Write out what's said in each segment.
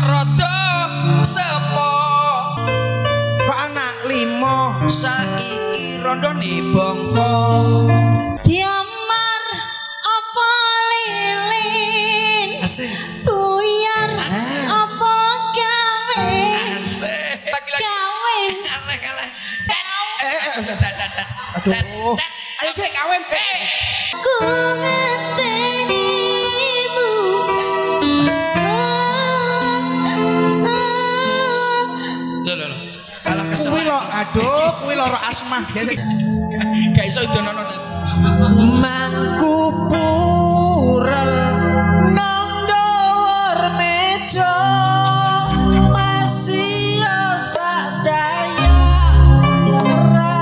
rada sepo kok anak limo saiki rondone bangko diamar apa lilin buyar apa gawe gawe aduh ayo dek kawin ku ngentenimu kalah kesel kuwi lho aduh kuwi loro asmah biasa gak iso dono mangku purel nang ndor meja masih sadaya ra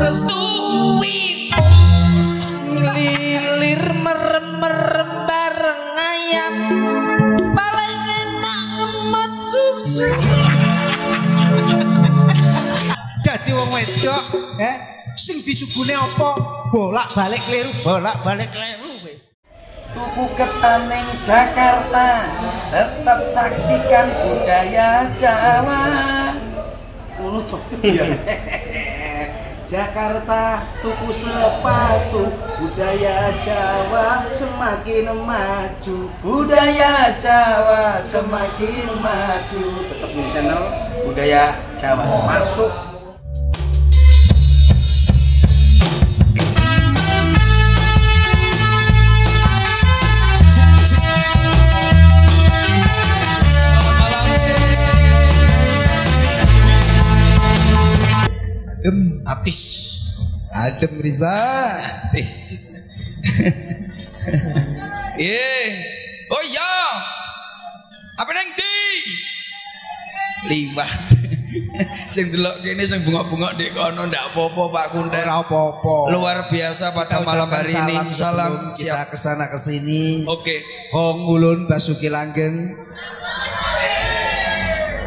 restu bareng ayam paling enak ngemot susu dadi wong wedok sing disugune apa bolak-balik kleru bolak-balik kleru tuku ketaneng Jakarta tetap saksikan budaya Jawa Jakarta tuku sepatu budaya Jawa semakin maju budaya Jawa semakin maju tetap di channel budaya Jawa masuk adem atis adem Riza atis oh iya apa yang di liwat sing delok kene sing bungok-bungok dek kono ndak apa-apa Pak Kunten ora apa-apa luar biasa pada malam hari ini salam siap kesana kesini oke Hong Ulun Basuki Langgeng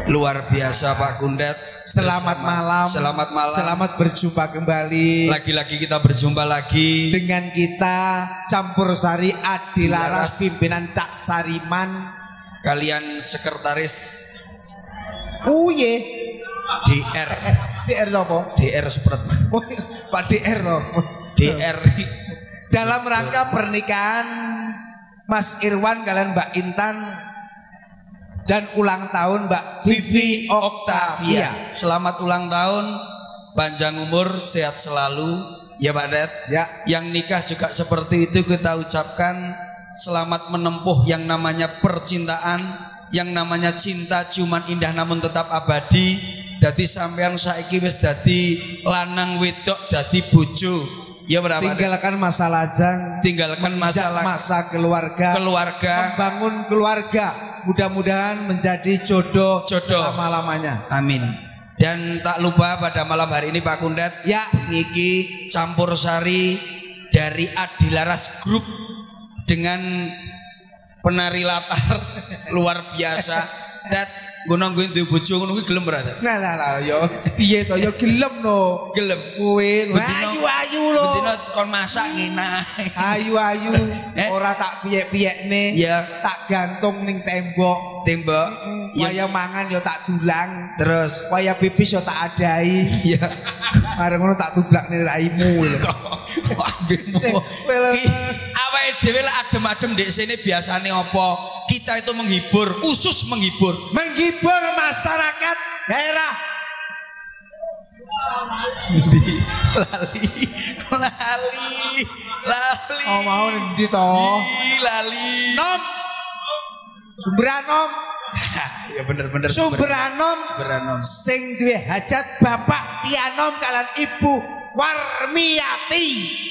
luar biasa Pak Kuntet. Selamat malam. Selamat malam. Selamat berjumpa kembali. Lagi-lagi kita berjumpa lagi dengan kita Campur Sari Adilaras pimpinan Cak Sariman. Kalian sekretaris. Uye. DR. DR apa? DR Supret. Pak DR loh. DR. Dalam rangka pernikahan Mas Irwan kalian Mbak Intan. Dan ulang tahun Mbak Vivi Oktavia. Selamat ulang tahun, panjang umur, sehat selalu. Ya Pak Det. Ya. Yang nikah juga seperti itu kita ucapkan selamat menempuh yang namanya percintaan, yang namanya cinta ciuman indah namun tetap abadi. Dadi sampean saiki wis dadi lanang wedok dadi bojo. Ya, tinggalkan masa lajang, tinggalkan masa keluarga, membangun keluarga. Mudah-mudahan menjadi jodoh selama-lamanya. Amin. Dan tak lupa pada malam hari ini Pak Kundet, ya, niki Campur Sari dari Adilaras Group dengan penari latar luar biasa. Dan gunung-gunung di bojo ngono kuwi gelem ora ta? Lah ya piye to ya gelem no. Gelem kuwi ayu-ayu lho. Bendina kon masak enak. Ayu-ayu ora tak piyek-piyekne. Tak gantung ning tembok. Tembok. Waya mangan ya tak dulang. Terus waya pipis ya tak adai. Iya. Bareng ngono tak tublakne raimu lho. Awake dhewe lek adem-adem ndek sini biasane apa? Kita itu menghibur, khusus menghibur masyarakat daerah lali oh mau nanti toh lali nom Sumberanom ya bener Sumberanom sing duwe hajat Bapak Kianom kalian Ibu Warmiati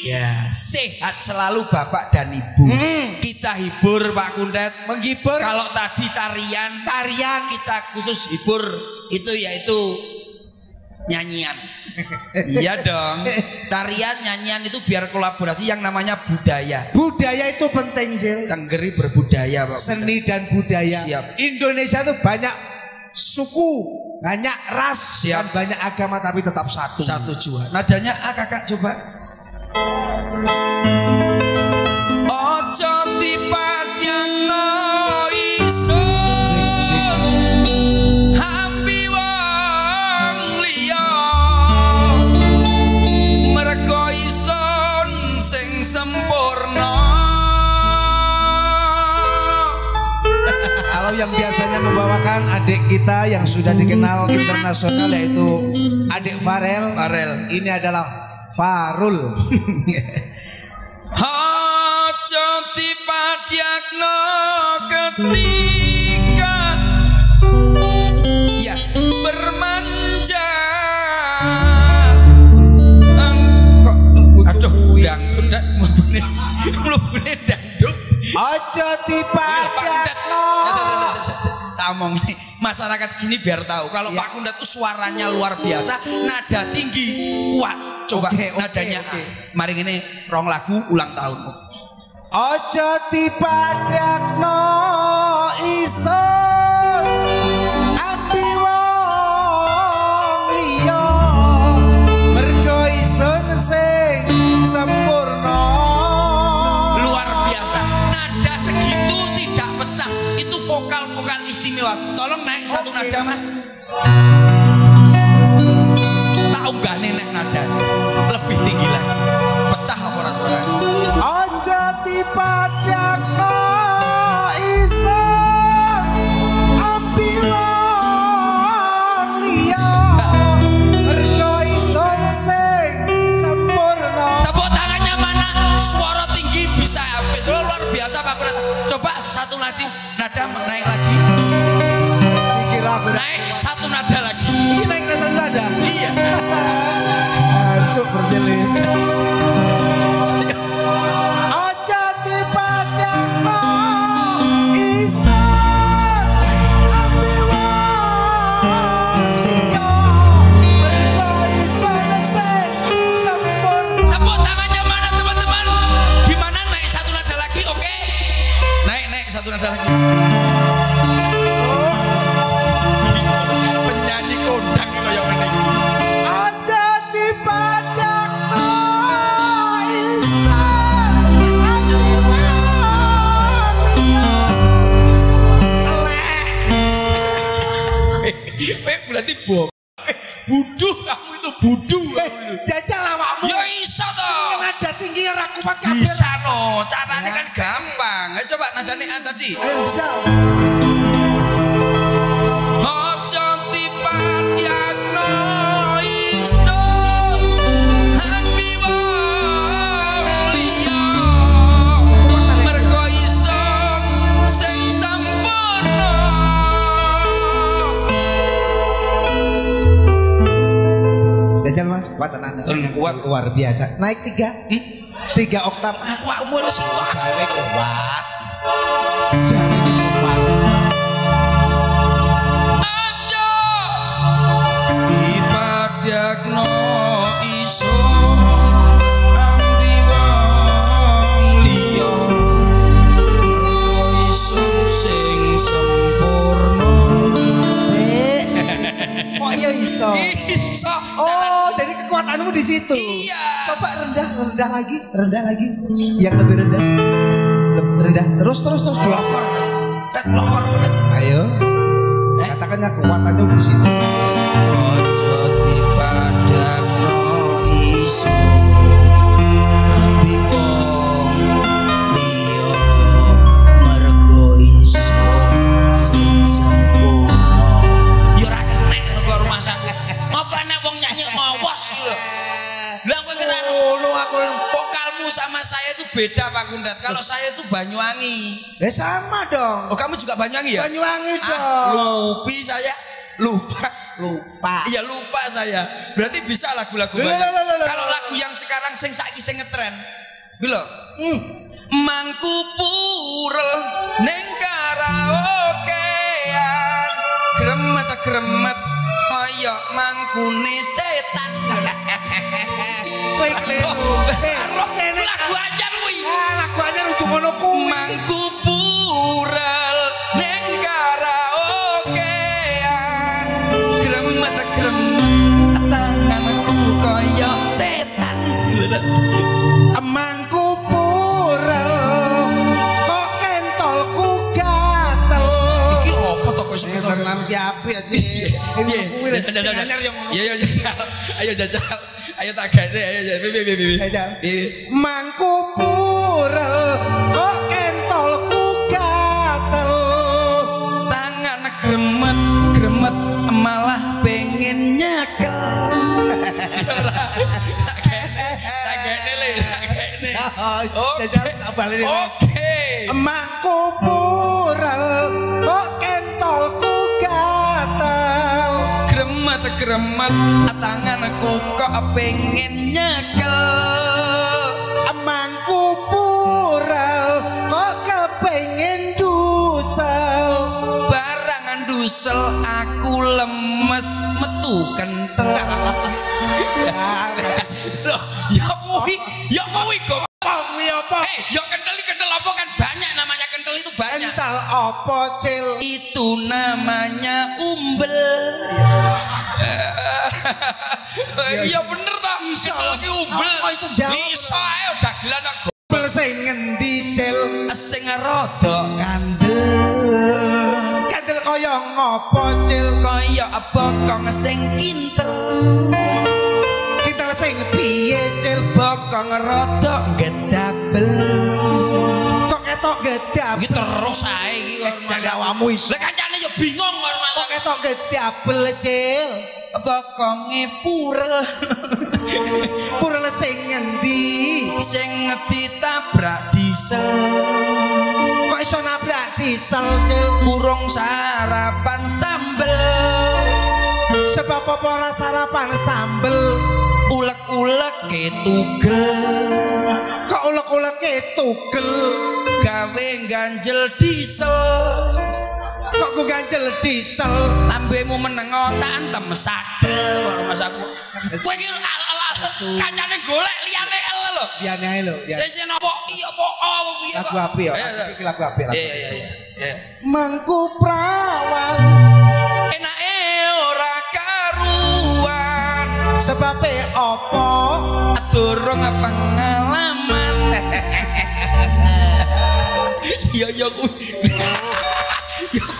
ya sehat selalu Bapak dan Ibu. Kita hibur Pak Kundet menghibur. Kalau tadi tarian kita khusus hibur itu yaitu nyanyian. Iya dong. Tarian nyanyian itu biar kolaborasi yang namanya budaya. Budaya itu penting sih. Tenggeri berbudaya Pak. Seni dan budaya. Siap. Indonesia itu banyak suku, banyak ras, dan banyak agama tapi tetap satu. Satu jua. Nadanya kakak coba. Ojo tipat yang noiso. yang biasanya membawakan adik kita yang sudah dikenal internasional, yaitu adik Farel. Ini adalah Farul. Ojo dipadiakno ketika ya bermanja. Kok aduh dangdut dak mlebune dangdut. Ojo dipadiakno. Tamong nih masyarakat gini biar tahu kalau Pak Kundat itu suaranya luar biasa, nada tinggi, kuat. Coba nadanya. Mari ini rong lagu ulang tahunmu. Ojo dipadakno iso ambi wong liya mergo isun sing sempurna. Luar biasa, nada segitu tidak pecah, itu vokal-vokal istimewa. Tolong naik satu nada mas, tak unggah nenek nadanya lebih tinggi lagi, pecah apa rasanya. Ojo dipadakno iso ambi wong liya mergo isun sing sempurna. Tepuk tangannya mana? Suara tinggi bisa habis, luar biasa Pak Kundat. Coba satu nadi, nada naik lagi, naik satu nada lagi. Ini naik satu nada? Iya. Cuk Percil penyanyi kondang kayak ini. Aja dipadang noisa telek. Berarti bohong. Buduh kamu itu, buduh. Jajal awakmu. Ya iso to. Nada tinggi ora kuat kabeh. Bisa no, carane kan gampang. Ayo coba nadane an tadi. Ayo bisa. Ojo dipadiakno iso ambi wong liya mergo iso sing sampurna. Jajal mas, kuat tenan. Kuat luar biasa. Naik tiga oktav. Aku umur situ awake kuat. Jare niku kuat. Aja dipadakno iso ambi wong liya kok iso sing sempurna. Kok ya iso? Iso. Oh, dari kekuatanmu di situ. Iya. Coba rendah, rendah lagi, yang lebih rendah, terus blokor, blokor. Ayo, katakannya kekuatannya di situ. Ojo dipadakno iso ambi wong liya mergo iso sing sempurna. Yo ora kenek karo rumah sakit. Apa nek wong nyanyi ngawas lho. Lah kowe kira ngono aku vokalmu sama saya itu beda Pak Kundat. Kalau saya itu Banyuwangi. Ya sama dong. Oh kamu juga Banyuwangi ya? Banyuwangi dong. Lupi saya lupa. Iya lupa saya. Berarti bisa lagu-lagu banyak. Kalau lagu yang sekarang sing saiki sing ngetren. Bilo. Mangku purel ning karaokean. Gremet gremet koyo mangkune setan. Lagu anyar kuwi. Lagu anyar utuh ngono kuwi. Mangku purel ning karaokean. Gremet-gremet tanganku koyo setan. Mangku purel kok kentolku gatel. Iki opo to kok iso tenan ki apik aja. Iki kuwi lek anyar yo ngono. Ya jajal. Ayo jajal. Ayo tak gane, ayo Vivi. Mangku purel kok kentolku gatel. malah pengen nyakel. Oke. Emakku pural kok kentolku gatal. Gremet-gremet tanganku kok pengen nyakel. Emangku pural kok kepengin dusel. Barangan dusel aku lemes metu kentel. Ya kuwi, ya kuwi kok. Ya kentel, kentel apa kan banyak namanya, kentel itu banyak. Kentel apa, Cil? Itu namanya umbel. Iya bener ta? Kentel iki umbel. Iso ae dagelan kok. Umbel sing ngendi, Cil? Sing rada kandel. Kandel kaya ngopo, Cil? Kaya bokong sing kintel. Sing piye, Cil? Bokong rada gedabel. Tok ketok gedabel. Iki terus ae iki kon masawamu iso. Lah kancane ya bingung kon masawamu. Tok ketok gedabel, Cil. Bokonge purel. Purel sing ngendi? Sing ditabrak diesel. Kok iso nabrak diesel, Cil? Burung sarapan sambel. Sebab apa ora sarapan sambel? Ulek-ulek ke tugel. Kok ulek-ulek ke tugel? Gawe ganjel diesel. Kok ku ganjel diesel? Lambemu menengo tantem sadel karo masaku. Kowe iki kancane golek liyane lho. Liyane ae lho. Sesene opo iya opo piye kok. Lagu apik ya. Iki lagu apik lah. Iya. Mangku prawan. Enake ora karuan. Sebabnya apa? Durung pengalaman. Ya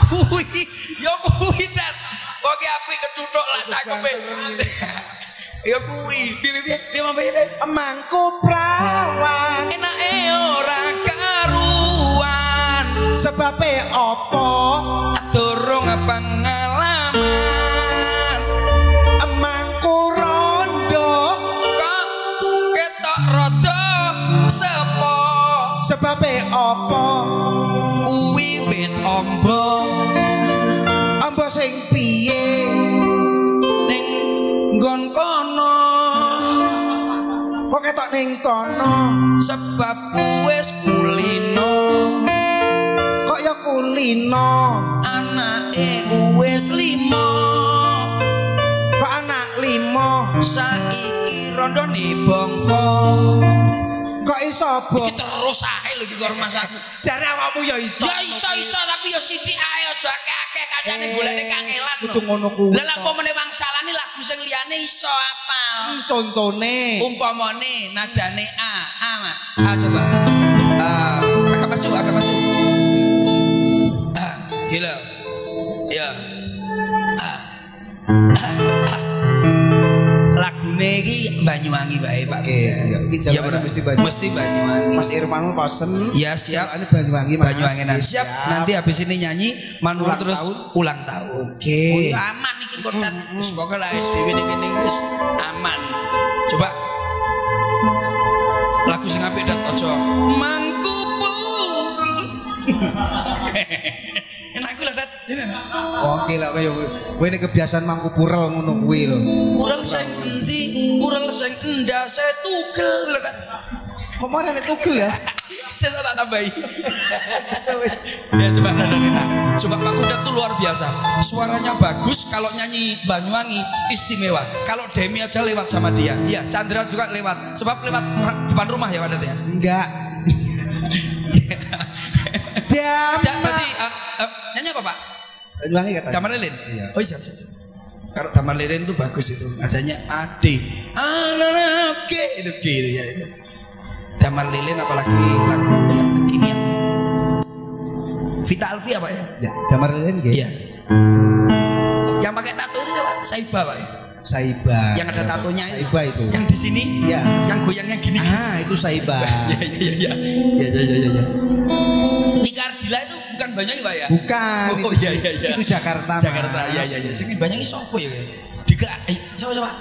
kuwi dat. Oke api ketutuk lah cakepe. Ya kuwi piye emangku prawan. Enake ora karuan. Sebabnya apa? Durung pengalaman. Sepo sebabe apa kuwi wis ombo. Ombo sing piye ning nggon kono? Kok ketok ning kono? Sebab wis kulino. Kok ya kulino? Anake wis 5. Kok anak 5? Saiki rondone bongko. Kok iso bongko? Iki terus ae lho iki karo masaku. Jare awakmu ya iso. Ya iso tapi ya sithik ae aja akeh-akeh kancane golekne kangelan lho. Kudu ngono kuwi. Lah apa meneh wangsalane lagu sing liyane iso apal. Contone. Umpamane nadane A. A, Mas. A coba. Agak masuk. A. Gila. Ya. A. Lagune iki Banyuwangi bae Pak. Ya mesti Banyuwangi. Mas Irwan pesen. Ya siap. Ini Banyuwangi Mas. Banyuwanginan siap. Nanti habis ini nyanyi Manul terus ulang tahun. Oke. Aman iki konten. Wis pokoke lae dhewe ngene wis aman. Coba lagu sing apik dat aja. Mangku purul. Enak lho dat. Oke lah kowe. Kowe nek kebiasaan mangku purel ngono kuwi lho. Purel sing endi? Purel sing endase tugel lho dat. Kok marane tugel ya? Saya tak tambahi. Ya coba Nana. Coba Pak Kuda tuh luar biasa. Suaranya bagus, kalau nyanyi Banyuwangi istimewa. Kalau Demi aja lewat sama dia. Iya, Chandra juga lewat. Sebab lewat depan rumah ya Pak Dat ya? Enggak. Tidak berarti nyanyi apa Pak? Banyuwangi katanya. Damar Lilin. Iya. Oh siap. Kalau Damar Lilin itu bagus itu. Adanya AD. Oke itu gitu ya. Damar Lilin apalagi lagu yang kekinian. Vita Alfi apa ya? Ya. Damar Lilin gitu. Iya. Yang pakai tato itu Pak Saiba Pak ya. Saiba. Yang ada tatonya itu. Saiba itu. Yang di sini. Ya. Yang goyangnya gini. Ah itu Saiba. Ya. Lingkar Dila itu bukan Banyuwangi Pak ya? Bukan. Oh iya iya iya. Itu Jakarta. Jakarta iya iya iya. Sing Banyuwangi sapa ya? Diga coba-coba.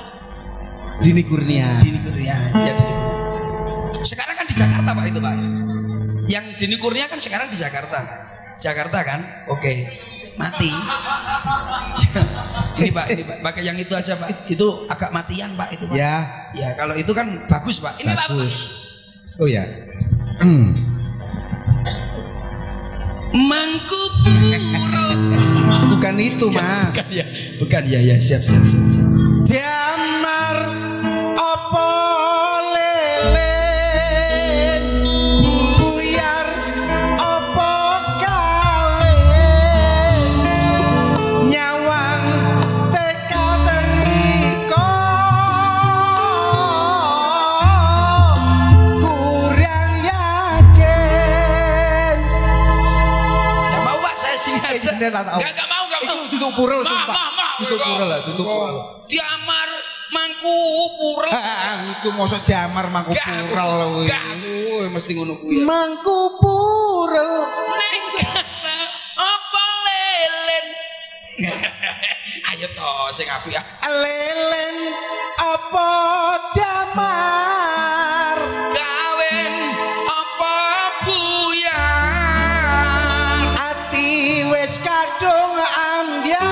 Dini Kurnia. Dini Kurnia. Ya Dini Kurnia. Sekarang kan di Jakarta Pak itu Pak. Yang Dini Kurnia kan sekarang di Jakarta. Jakarta kan? Oke. Mati. Ini Pak, ini Pak. Pakai yang itu aja Pak. Itu agak matian Pak itu Pak. Ya. Ya kalau itu kan bagus Pak. Ini bagus. Pak. Oh ya. Mangkup murah. Bukan itu Mas. Bukan ya. Bukan ya ya siap siap siap. Siap. Jamar opo lelet buyar opo kawe nyawang teka teriko kurang yakin. Gak mau Pak saya sini aja. Gak mau gak mau. Itu tutup purel sumpah. Tutup purel lah tutup purel. Diamar mangku purel. Itu maksud diamar mangku purel kuwi. Gak kuwi mesti ngono kuwi. Mangku purel ning kana apa lelen. Ayo to sing apik ah. Lelen apa diamar gawen apa buyar. Ati wis kadung ambyar.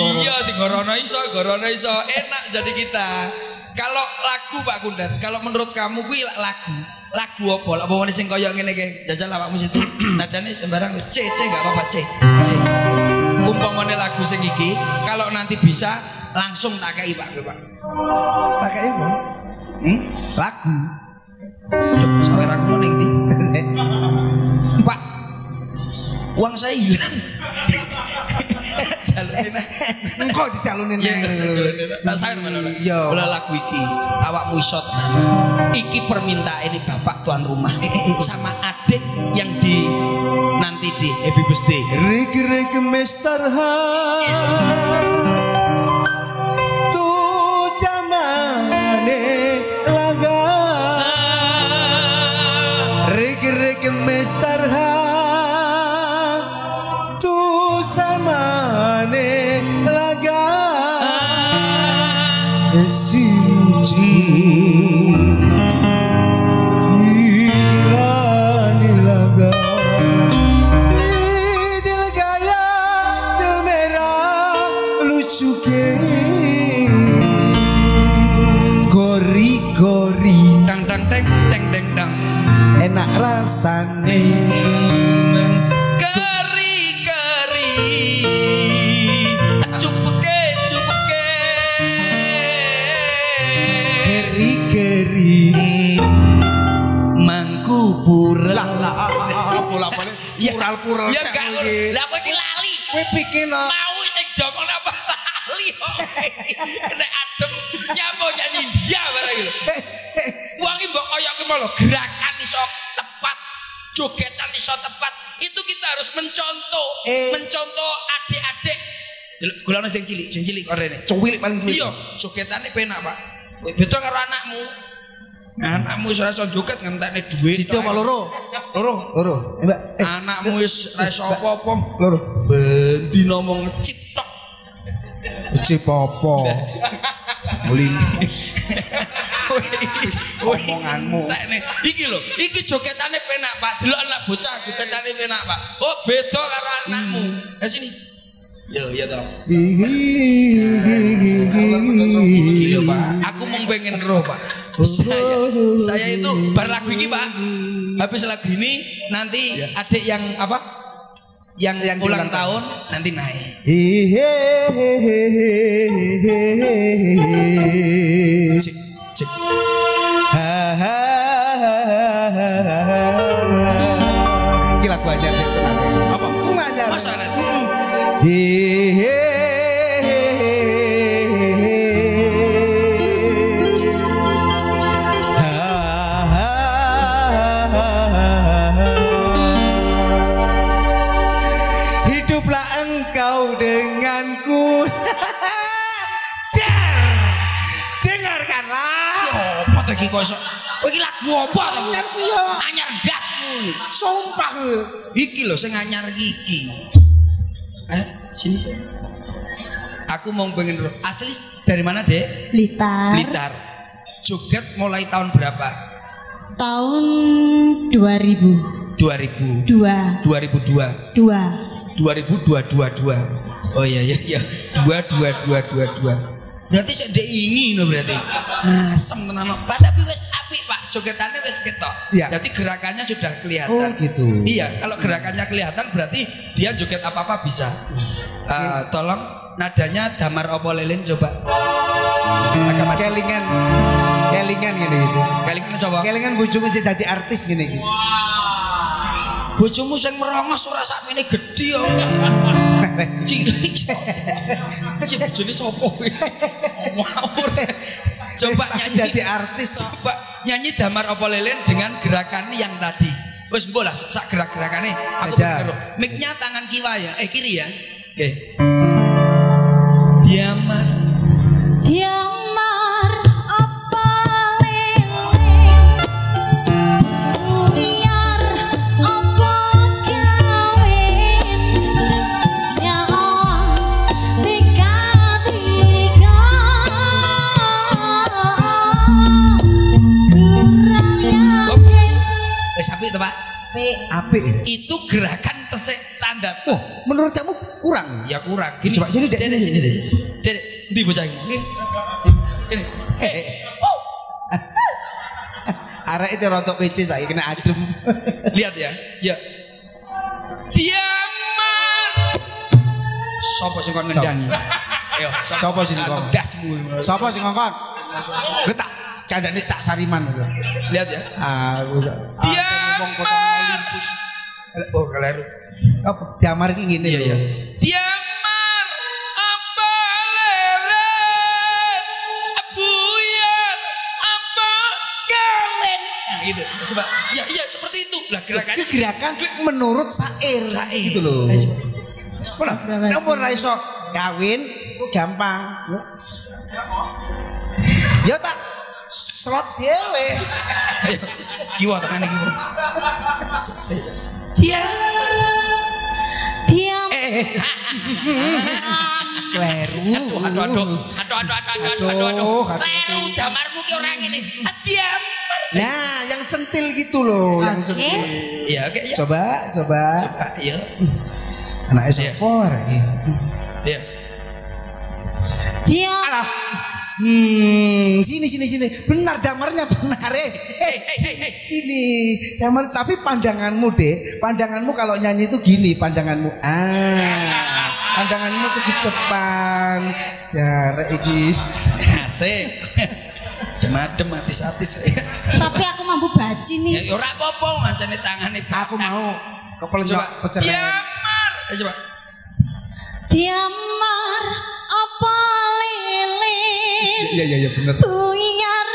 Iya, digorono iso, enak jadi kita. Kalau lagu Pak Kundat, kalau menurut kamu kuwi lagu apa? Apa meneh sing koyo ngene iki? Jajal awakmu situ. Nadane sembarang C enggak apa-apa C. C. Umpamane lagu sing iki, kalau nanti bisa langsung tak kei Pak kowe Pak. Tak kei apa? Lagu. Udah sawer aku ning ndi? Pak. Uang saya hilang. Engkau dicalunin tak sayur mana boleh lagu iki awak musot iki permintaan ini bapak tuan rumah sama adik yang di nanti di happy birthday reg mister ha tu jamane laga reg mister ha tu sama enak rasane keri-keri cupeke-cupeke keri-keri mangku purel bola-bali purel-purel ya gak lah kowe iki lali kowe pikir mau sing joko napa lali nek adem nyapa nyanyi India barang iki lho wangi mbok koyo ki malah gerakan iso tepat jogetan iso tepat itu kita harus mencontoh adik-adik golongan sing cilik orene cuwilik paling cilik iya jogetane penak Pak kowe beto karo anakmu anakmu wis ora iso joget ngenteni dhuwit sithik apa loro Mbak anakmu wis ora iso apa-apa loro benti ngomong citok becik apa omonganmu iki lho iki jogetane penak Pak delok anak bocah jogetane penak Pak oh beda karo anakmu ya sini yo ya to aku mung pengen roh Pak saya itu bar lagu iki Pak habis lagu ini nanti adik yang apa yang ulang tahun nanti naik. Cik, cik. Gila gua aja. Apa? syarat. Hiduplah engkau denganku. Dengarkanlah. Apa lagi kosong? Iki lagu apa lho? Anyar das kuwi. Sumpah iki lho sing anyar iki. Sini saya. Aku mau pengen asli dari mana, Dek? Blitar. Blitar. Joget mulai tahun berapa? Tahun 2000. 2000. 2. 2002. 2. 2022. Oh iya iya iya. 2222. Berarti sik Dek ini lho berarti. Asem tenan kok. Tapi wis jogetannya wis ketok, ya. Berarti gerakannya sudah kelihatan. Oh, gitu. Iya, kalau gerakannya kelihatan berarti dia joget apa-apa bisa. Tolong nadanya damar opo lilin coba. Agak kelingan, kelingan gini gitu. Kelingan coba. Kelingan bojomu sih dadi artis gini. Gitu. Bojomu yang merongos ora sakmene gedhi kok. Cilik. Iki bojone sapa kuwi? Ngawur. Coba nyanyi jadi artis, coba nyanyi damar opo lelen dengan gerakan yang tadi. Wes bola sak gerak-gerakannya aku bener. Mic-nya tangan kiwa ya, kiri ya. Oke. Diamar. Diamar opo lelen. Biar opo kawin. Ya Allah, tiga-tiga. Apik Pak? Apik. Itu gerakan standar. Oh, menurut kamu kurang? Ya kurang. Gini. Coba sini Dek, sini Dek. Dek, ndi bocah iki? Ini. Arek itu rotok PC saya kena adem. Lihat ya. Ya. Diaman. Sopo sing kon ngendangi? Ayo, sopo sing kon? Dasmu. Sopo sing kon? Getak. Kadang-kadang Cak Sariman gitu. Lihat ya. Diamar. Oh keliru. Apa? Diamar ini gini. Iya, iya. Diamar apa lelet buyar apa kawin. Nah gitu. Coba. Iya, iya seperti itu. Lah gerakannya. Gerakan menurut syair. Syair. Gitu loh. Kula. Namun ra iso kawin ku gampang. Ya tak slot dhewe. Ayo, kiwa tangan iki. Diam. Kleru. Aduh. Kleru damarmu ki ora ngene. Diam. Nah, yang centil gitu loh, yang centil. Iya, oke. Coba. Iya. Anake sapa arek iki? Iya. Diam. Alah. Sini. Benar damarnya benar. Sini. Damar tapi pandanganmu Dek. Pandanganmu kalau nyanyi itu gini, pandanganmu. Pandanganmu tuh di depan. Ya, iki. Asik. Demadem atis-atis. Tapi aku mampu baji nih. Ya ora apa-apa, ngancane tangane. Aku mau kepelenjok pecelen. Diamar. Ayo coba. Diamar apa lele. Iya bener. Buyar.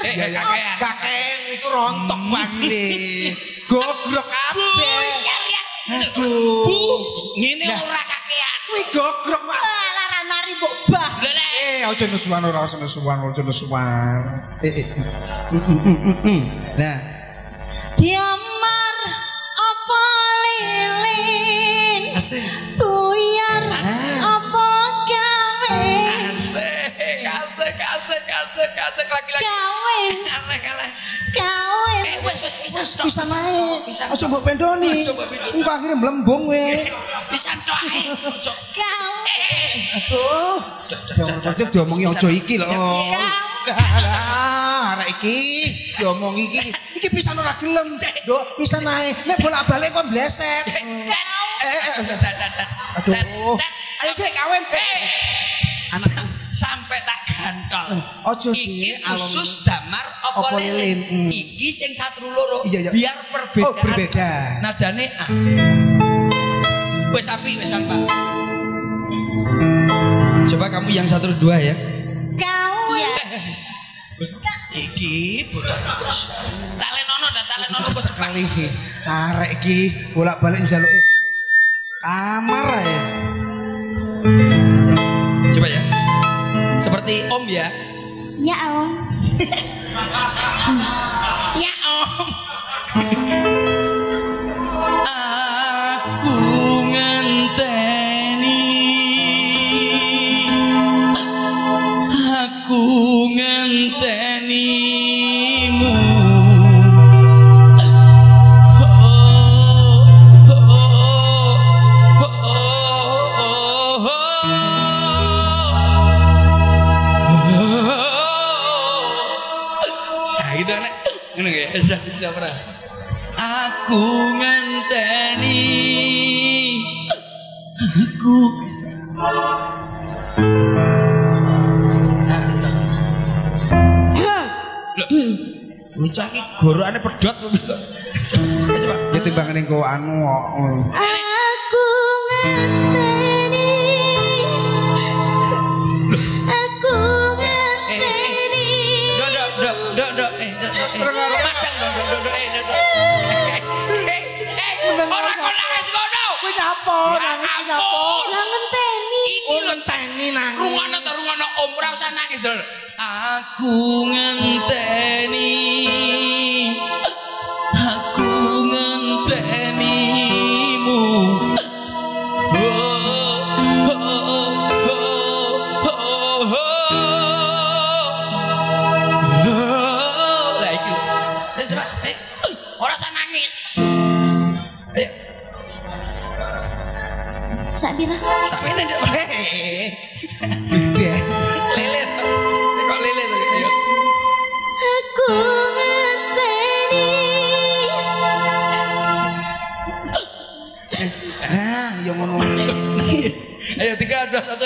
Kakek itu rontok banget. Gogrok kabeh. Aduh. Ngene ora kakean. Kuwi gogrok kok. Lah ra mari mbok bah. Aja nesuwan ora usah nesuwan, aja nesuwan. Nah. Diamar apa lilin. Asik. Buyar apa kawin. Kasek laki-laki. Kawin. Bisa naik. Ojo mbok pendoni. Engko akhire mlembung we. Bisa tok ae. Kawin. Aduh. Cocok diomongi ojo iki lho. Arek iki diomong iki. Iki pisan ora gelem. Nduk, pisan ae. Nek bolak-balik kok bleset. Aduh. Ayo Dek kawin. Anakku sampai tak gantol. Iki khusus damar opo lilin. Iki sing satru loro. Biar perbedaan. Nadane A. wes api, wes sampah. Coba kamu yang 1, 2 ya. Kau ya. Iki bocah terus. Talenono dan talenono bos sekali. Arek iki bolak-balik njaluk kamar ya. Coba ya. Seperti Om ya. Ya Om. Ya Om. Aku ngenteni, aku ngentenimu. Aku ngenteni, aku bocah iki gorokane pedhot kok. Coba ya timbangane engko anu. Aku ngenteni. Aku ngenteni. Dok. Orang kok nangis ngono? Kuwi nyapo nangis nyapo? Ngenteni. Iki ngenteni nangis. Rungono ta rungono Om, ora usah nangis. Aku ngenteni. Aku ngentenimu. Sapira. Sapira ndak boleh. Beda. Lele. Kok lele to ya. Aku ngenteni. Nah, yo ngono. Ayo 3, 2, 1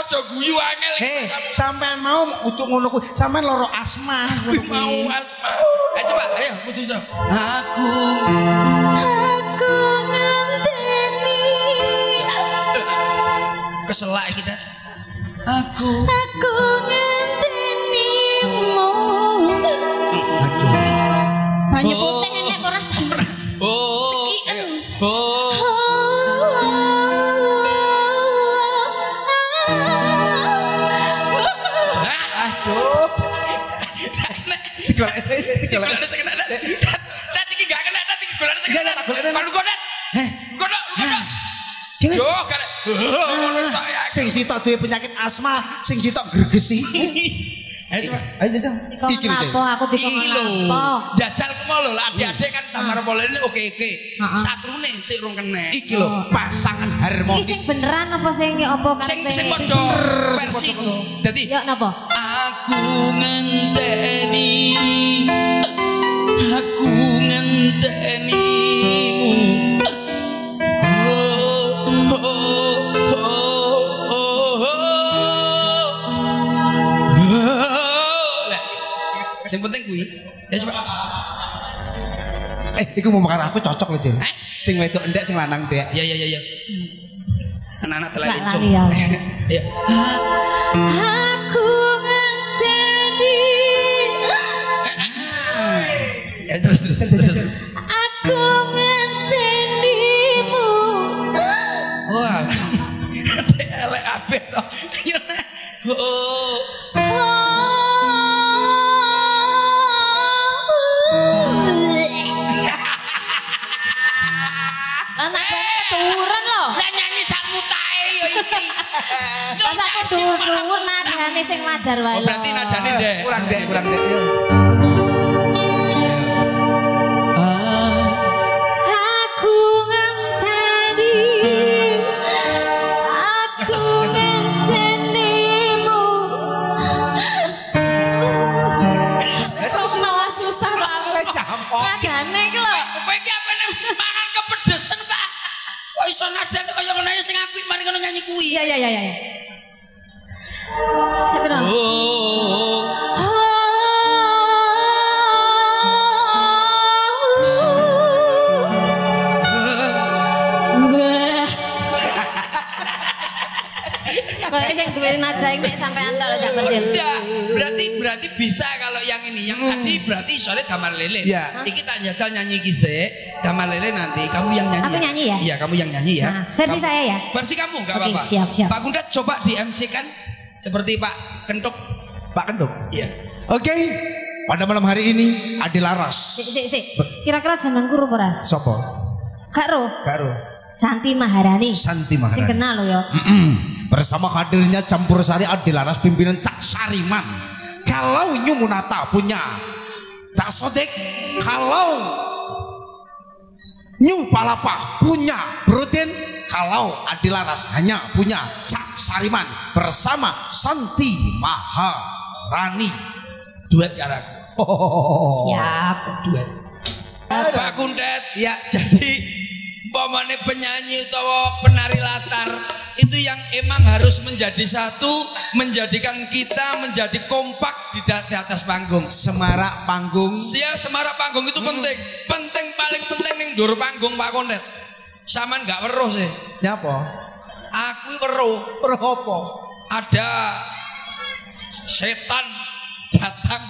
Aja guyu angel iki. Sampean mau untuk ngono kuwi. Sampean lara asma ngono kuwi. Mau asma. Ayo coba, ayo kudu iso. Aku ngenteni. Kesel iki, Tet. Aku ngentenimu. Aduh. Banyak putih enek ora. Oh. Oh. Aduh. Digolek. Tet iki gak kena, tet iki golane kena. Malu godet. Heh. Yo, karek. Sing sitok duwe penyakit asma, sing sitok gregesi. Ayo Jajal. Iki lho. Iki lho. Jajal kemo lho, adik-adik kan tamar polene oke. Satrune sik rung kene. Iki lho, pasangan harmonis. Iki sing beneran apa sing apa kan? Sing padha versi. Dadi yo napa? Aku ngenteni. Aku ngentenimu. Yang penting gue ya coba itu mau makan aku cocok loh Jen sing wedok endak sing lanang dek ya anak-anak telah dicok ya aku ngenteni ya terus aku ngentenimu wah adek elek ape to ya pas aku dhuwur nadane sing wajar wae. Oh, berarti nadane ndek. Kurang ndek. Aku ngenteni. kaya menaya sing apik mari ngono nyanyi kuwi. Iya iya iya iya. Sepiro? Sampai antara Cak Percil. Enggak, berarti bisa kalau yang ini, yang tadi berarti soalnya gambar lele. Ya. Iki tak jajal nyanyi kise, gambar lele nanti kamu yang nyanyi. Aku nyanyi ya? Iya, kamu yang nyanyi ya. Nah, versi kamu, saya ya. Versi kamu enggak apa-apa. Okay, siap, siap. Pak Gunda coba di MC kan seperti Pak Kentuk. Pak Kentuk. Iya. Oke. Okay. Pada malam hari ini Ade Laras. Kira-kira jenengku ro ora? Sopo? Gak ro. Gak ro. Santi Maharani. Santi Maharani. Sing kenal lo ya. Bersama hadirnya campur sari Ade Laras pimpinan Cak Sariman. Kalau Nyumunata punya Cak Sodek, kalau Nyu Palapa punya Brutin, kalau Ade Laras hanya punya Cak Sariman bersama Santi Maharani. Duet garang. Siap duet. Pak Kundet ya, jadi pemane penyanyi atau penari latar itu yang emang harus menjadi satu, menjadikan kita menjadi kompak di atas panggung. Semarak panggung. Siap, semarak panggung itu penting. Penting, paling penting ning ndur panggung Pak Kondet. Saman gak weruh sih. Nyapa? Aku weruh. Weruh apa? Ada setan datang.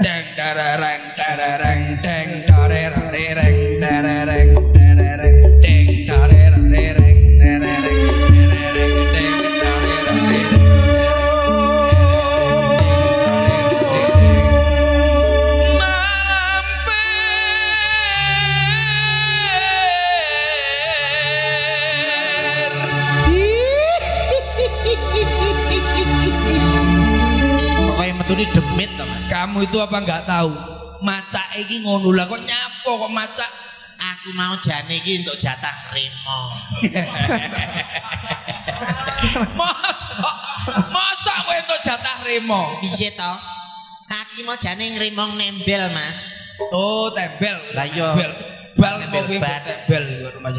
Deng darareng darareng deng darareng darareng darareng deng darareng. Ini demit toh Mas. Kamu itu apa nggak tahu? Macak iki ngono lah kok nyapo kok macak. Aku mau jane iki untuk jatah krimo. Mosok kowe entuk jatah krimo. Piye to? Kaki mau jane ngrimong nembel Mas. Oh, tembel. Lah yo. Bal mau kuwi tembel yo Mas.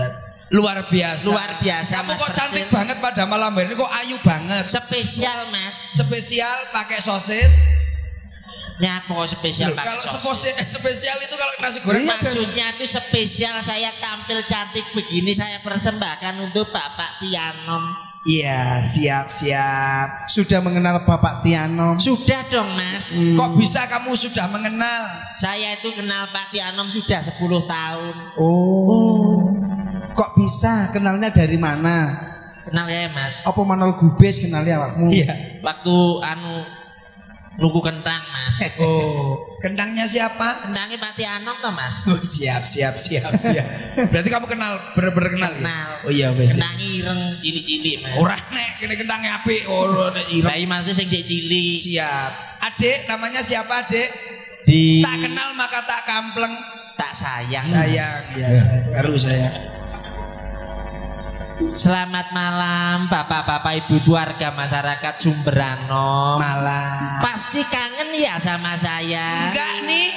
Luar biasa. Luar biasa Mas. Kok cantik banget pada malam hari ini, kok ayu banget. Spesial Mas. Spesial pakai sosis. Nyapa kok spesial pakai sosis? Kalau spesial itu kalau nasi goreng. Maksudnya itu spesial saya tampil cantik begini saya persembahkan untuk Bapak Kianom. Iya, siap-siap. Sudah mengenal Bapak Kianom? Sudah dong Mas. Kok bisa kamu sudah mengenal? Saya itu kenal Pak Kianom sudah 10 tahun. Oh. Kok bisa? Kenalnya dari mana? Kenal ya Mas. Apa manol gubes kenalnya waktu? Iya. Waktu nunggu kentang Mas. Oh. Kentangnya siapa? Kentangnya Pak Kianom toh Mas. Oh, siap. Berarti kamu kenal, bener-bener kenal. Kenal. Ya? Oh iya Mas. Kentang ireng cilik-cilik Mas. Ora nek kene kentang apik ora nek ireng. Lah iki Mas sing cilik. Siap. Adik namanya siapa Adik? Tak kenal maka tak kampleng, tak sayang. Sayang biasa. Baru sayang. Selamat malam bapak-bapak ibu keluarga masyarakat Sumberanom. Malam. Pasti kangen ya sama saya? Enggak nih.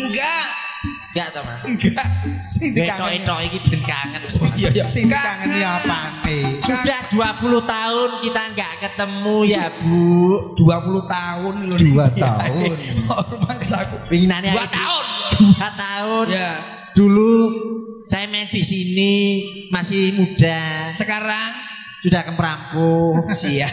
Enggak toh Mas. Enggak. Sing dikangen. Etok iki ben kangen. Iya, sing kangen ya apane? Sudah 20 tahun kita enggak ketemu ya, Bu. 20 tahun lho. 2 tahun. Hormat aku. Pinginane 2 tahun. 2 tahun. Ya. Dulu saya main di sini masih muda. Sekarang sudah kemerampung. Siap.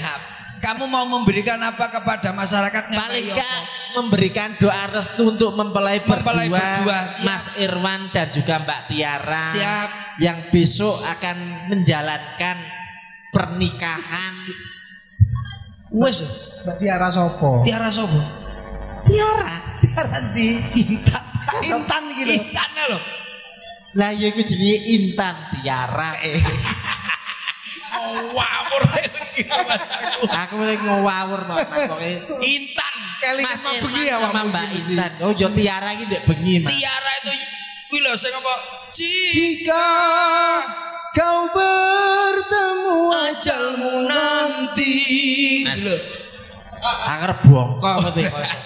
Kamu mau memberikan apa kepada masyarakatnya? Paling enggak memberikan doa restu untuk mempelai berdua Mas Irwan dan juga Mbak Tiara. Siap. Yang besok akan menjalankan pernikahan. Wes, Mbak Tiara sopo? Tiara sopo? Tiara di Intan gitu. Intan loh. Lah ya iku jenenge Intan Tiara. Ngawur aku lagi ngawur Mas pokoke Intan Mas bengi sama Mbak Intan. Oh yo Tiara iki ndek bengi Mas. Tiara itu kuwi lho sing apa? Jika kau bertemu ajalmu nanti. Lho. Angger bongkok apa kowe iso.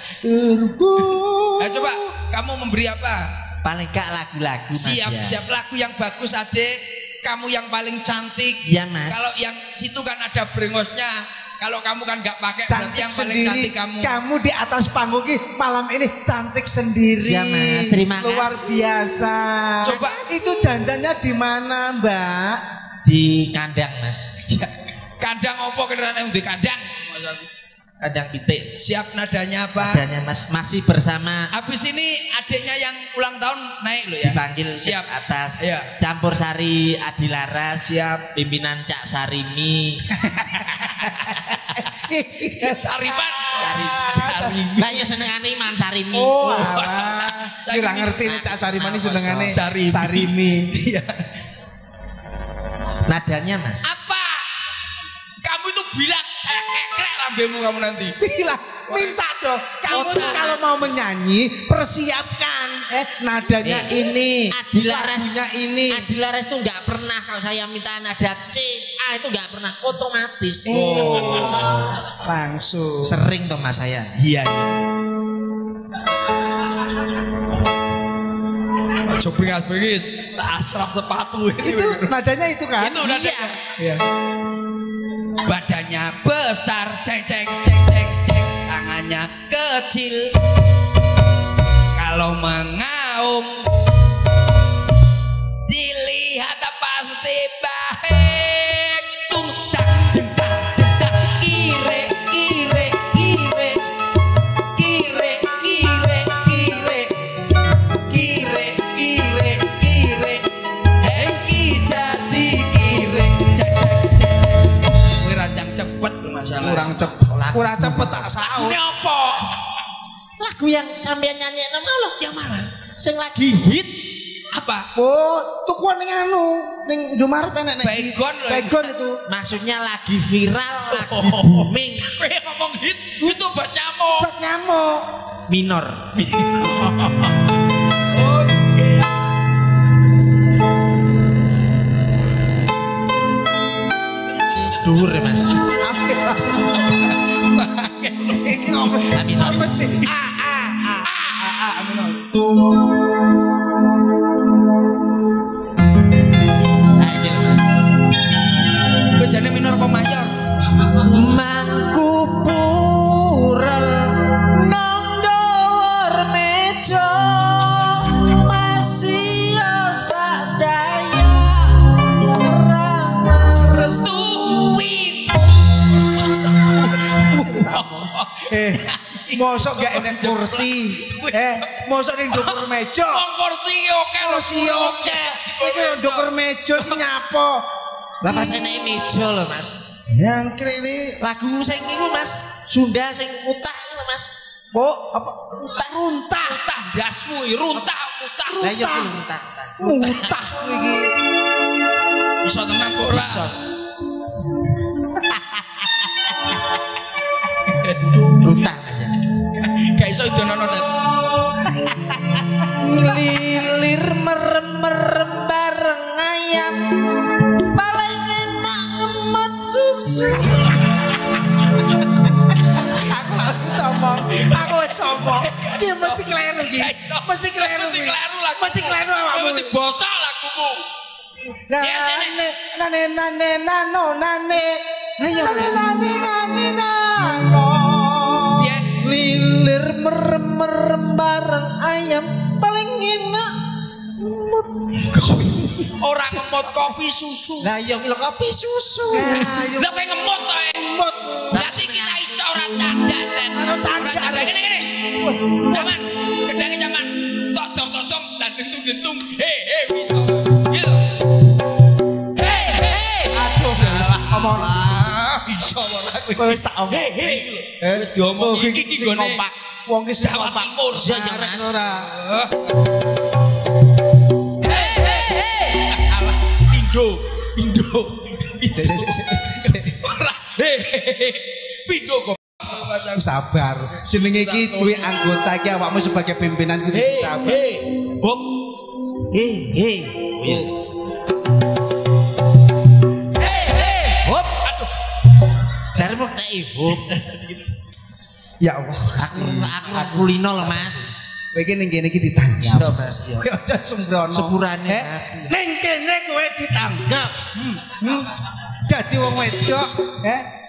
Ayo coba kamu memberi apa? Paling gak lagu-lagu Mas. Siap-siap lagu yang bagus Adik. kamu yang paling cantik. Iya mas. Kalau yang situ kan ada brengosnya. Kalau kamu kan nggak pakai cantik yang sendiri. Paling cantik kamu. Kamu di atas panggung malam ini cantik sendiri. Iya mas. Terima kasih. Luar biasa. Coba itu dandannya di mana mbak? Di kandang mas. Kandang opo kendaraan di kandang. Kadang pitik. Siap nadanya apa? Nadanya mas, masih bersama. Habis ini adiknya yang ulang tahun naik loh ya. Dipanggil siap atas. Iya. Campur Sari Adilara siap. Pimpinan Cak Sarimi. Sariman. Sarimi. Banyak senengane man Sarimi. Oh, saya nggak ngerti nih Cak Sariman ini senengane Sarimi. Iya. Nadanya mas. Apa? Kamu itu bilang saya kekrek lambemu kamu nanti. Bilang, minta dong. Kamu tuh kalau mau menyanyi persiapkan nadanya ini. Adilaresnya ini. Adilares tuh nggak pernah kalau saya minta nada C, A itu nggak pernah otomatis. Oh, langsung. Sering toh mas saya. Iya. Coba begis, asrap sepatu ini. Itu nadanya itu kan? Itu nadanya. Iya. Badannya besar, ceng ceng ceng ceng ceng, tangannya kecil. Kalau mengaum, dilihat pasti baik. Tung tang deng tang deng tang, kire kire kire kire kire kire kire kire kire, hengki jadi kire ceng ceng ceng ceng. Kurang cepet masalah. Kurang cepet tak sahur. Nyopos. Lagu yang sampean nyanyi nama lo yang mana? Sing lagi hit apa? Oh, tukuan yang anu ning Indomaret enak nek. Baygon itu. Maksudnya lagi viral, lagi booming. Kowe ngomong hit, itu buat nyamuk. Buat nyamuk. Minor. Dur mas. Iki ngomong mesti a minor. Wis jane minor apa mayor? Mangku purel nang ndor meja masih sadaya ra restu mosok gak enak kursi mosok ning dukur meja kursi oke iki dukur meja iki nyapo bapak seneki meja lho mas yang kene lagu sing iku mas Sunda sing utah lho mas kok apa runtah dasmu runtah iki iso tenan kok ora runtah aja kayak iso dono nek lilir merem bareng ayam paling enak ngemot susu. aku sombong iki mesti kleru awakmu bosok lagumu nane ayo nane lilir merem bareng ayam paling enak orang ngemot kopi susu lah yang lo kopi susu lo kayak ngemot toh ngemot nanti kita iso orang tanda gini zaman gendangnya zaman totong dan gentung hei bisa gitu hei aduh alah insya Allah wis tak omong. Wis diomong iki iki nggone wong iki Jawa Timur ya Mas. Alah Indo. Pindo kok sabar. Jenenge iki duwe anggota iki awakmu sebagai pimpinan kudu sabar. Hop. Ya Allah, aku lino loh mas. Begini gini ditanggap. Yo Mas, yo. Ojo sembrono. Sepurane Mas. Ning kene kowe ditanggap. Dadi wong wedok,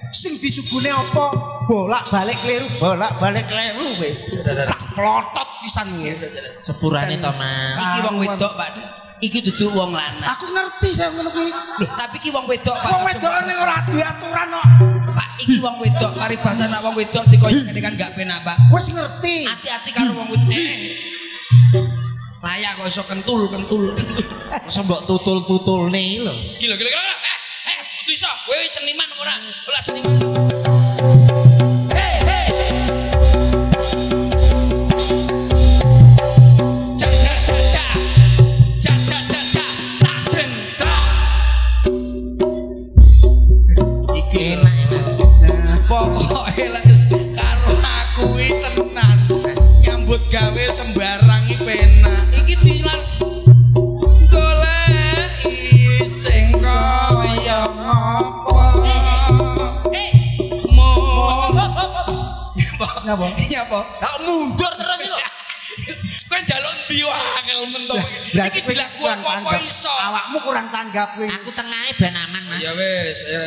sing disugune apa? Bolak-balik keliru, bolak-balik keliru kowe. Tak plotot pisan kowe. Sepurane to Mas. Iki wong wedok, Pak. Iki duduk wong lanang. Aku ngerti saya ngono kuwi. Tapi iki wong wedok, Pak. Wong wedok ning ora duwe aturan kok. Pak, iki wong wedok paribasa nek wong wedok dikoyo ngene kan gak penak, Pak. Wis ngerti. Hati-hati karo wong wedok. Layak kok iso kentul-kentul. Mosok mbok tutul-tutulne lho. Iki lho, kudu iso. Kowe seniman ora? Ora seniman. Buat gawe sembarangi pena iki dilar golek sing kaya apa nyapa nyapa tak mundur terus lho kowe njaluk ndi angel mentok iki dilaku apa iso awakmu kurang tanggap kowe aku tengahe ben aman Mas ya wis ya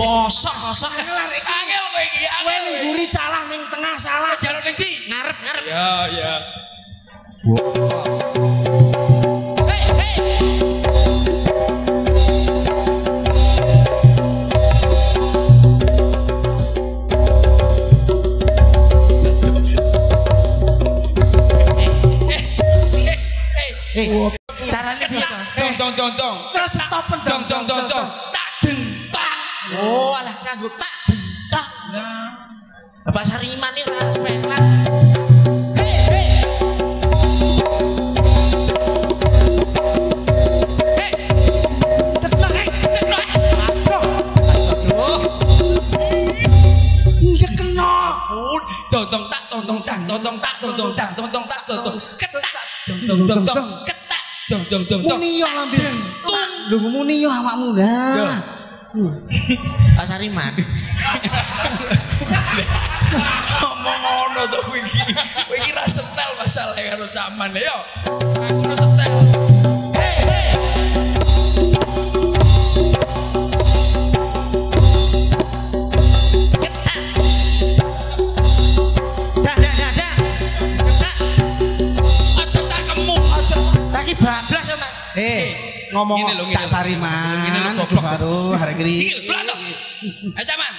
bosok ngelari angel kowe iki. Kowe ngguri salah ning tengah salah. Jalur ning ndi? Ngarep. Ya ya. Hei hei. Carane piye to? Dong. Terus stopen dong. Oh, alah nganggo tak bentak. Nah. Bapak Sariman iki ras penak. Dong Pak Sariman ngomong ono to kuwi ra setel masalah karo caman ya aku lu setel aja tak kemu aja lagi bablas ya Mas ngomong Cak Sariman baru hari ini Acaman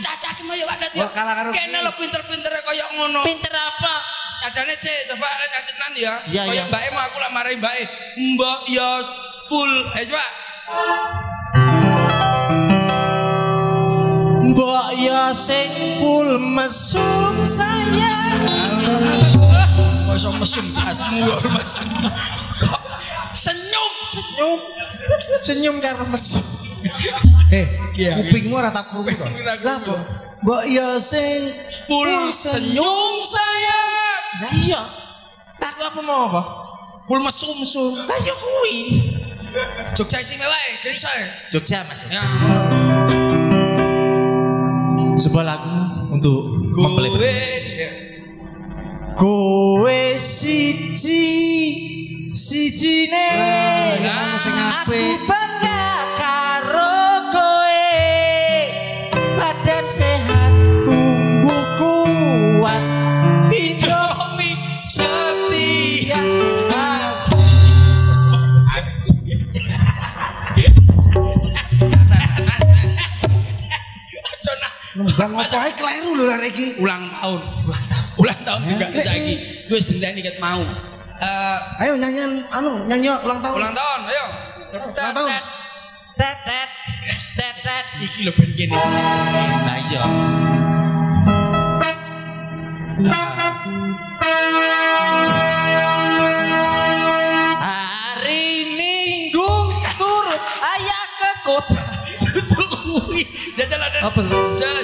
Caca ki mau ya Pak Dadi. Kene lho pinter-pintere koyo ngono. Pinter apa? Dadane C coba cacetan ya. Koyo mbake mau aku lak marahi mbake. Mbok Yos full. Ayo coba. Mbok Yos full mesum saya. Kok mesum asmu yo masan. Kok senyum, senyum. Senyum karo mesum. Kupingmu rata kurung kok. Lah mbok ya sing full senyum saya. Lah iya. Aku apa mau apa? Full mesum-sum. Lah ya kuwi. Jogja isi mewae, kriso e. Jogja Mas. Ya. Sebuah lagu untuk mempelai. Kowe siji sijine. Aku bangga karo kowe. Badan sehat, tubuh kuat, Indomie setia. Bang opo ae kleru lho arek iki. Ulang tahun juga saiki. Wis dendani ket mau. Ayo nyanyian anu nyanyi ulang tahun ayo. Ulang tahun. Tet iki lho ben kene. Lah iya. Hari Minggu turut ayah ke kota.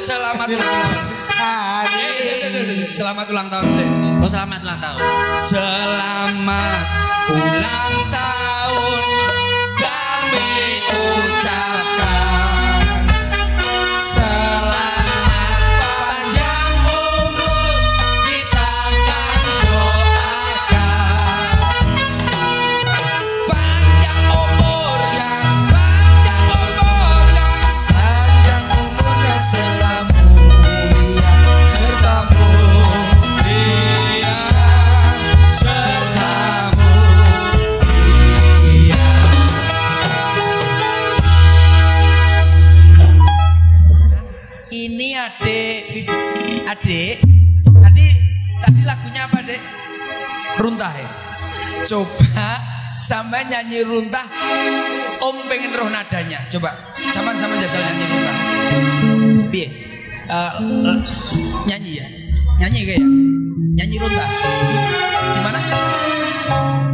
Selamat ulang tahun. Selamat ulang tahun kami ucapkan. Selamat panjang umur kita akan doakan. Panjang umurnya selamat. Adik, tadi lagunya apa dek? Runtah ya? Coba sama nyanyi runtah. Om pengen roh nadanya. Coba sama jajal nyanyi runtah. Piye? Nyanyi ya? Nyanyi kayak? Nyanyi runtah. Gimana?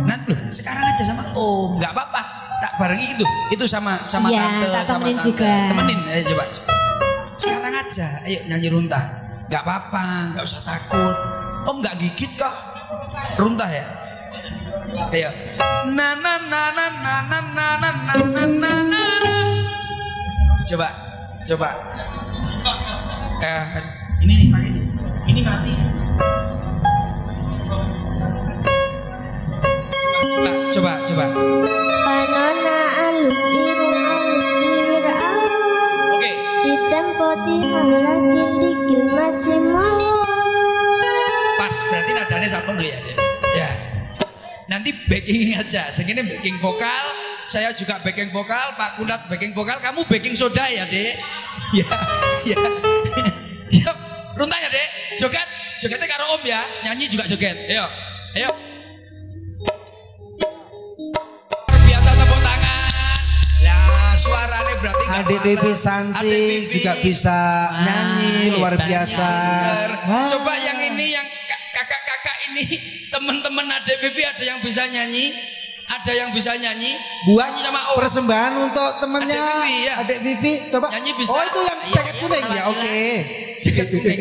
Nanti loh, sekarang aja sama Om. Gak apa-apa. Tak barengi itu. Itu sama ya, tante. Iya, temenin tante. Juga. Temenin, ayo coba. Sekarang aja, ayo nyanyi runtah. Gak apa-apa, gak usah takut. Om gak gigit kok. Runtah ya. Ayo. Na na na na na na na na na na na. Coba. Ini mati. Coba. Banana alus irung alus bibir alus. Oke. Di tempo tiang lagi dikit mati malus. Pas berarti nadanya sama dulu ya. Ya. Nanti backing aja. Segini backing vokal. Saya juga backing vokal. Pak Kunat backing vokal. Kamu backing soda ya dek. Ya. Yuk. Runtah ya dek. Joget. Jogetnya karo Om ya. Nyanyi juga joget. Ayo. Suaranya berarti adik Vivi Santi juga bisa nyanyi luar biasa. Coba yang ini yang kakak-kakak ini teman-teman adik Vivi ada yang bisa nyanyi. Buat persembahan untuk temennya adik Vivi. Coba. Nyanyi bisa. Oh itu yang jaket kuning ya. Oke. Jaket kuning.